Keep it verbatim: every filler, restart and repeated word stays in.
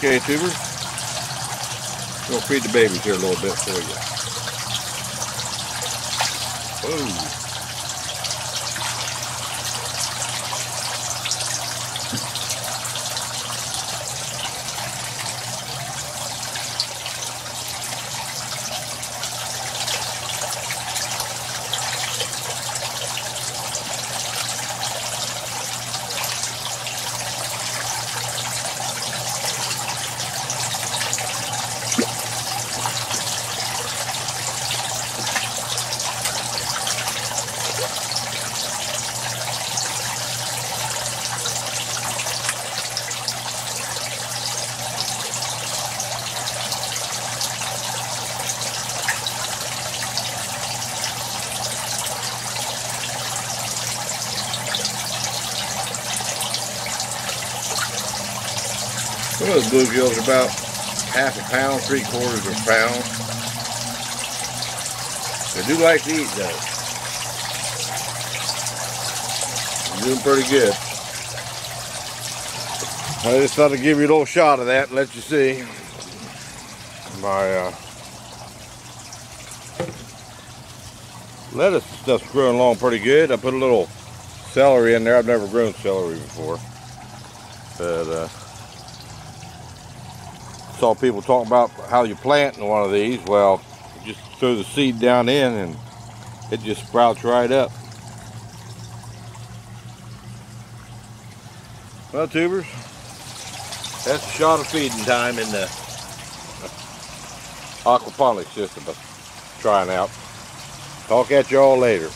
Okay, tuber, we'll feed the babies here a little bit for you. Well, those bluegills are about half a pound, three quarters of a pound. They do like to eat though. They're doing pretty good. I just thought I'd give you a little shot of that and let you see my uh, lettuce and stuff's growing along pretty good. I put a little celery in there. I've never grown celery before, but uh, saw people talk about how you plant in one of these. Well, just throw the seed down in and it just sprouts right up. Well, tubers, that's a shot of feeding time in the aquaponics system I'm trying out. Talk at you all later.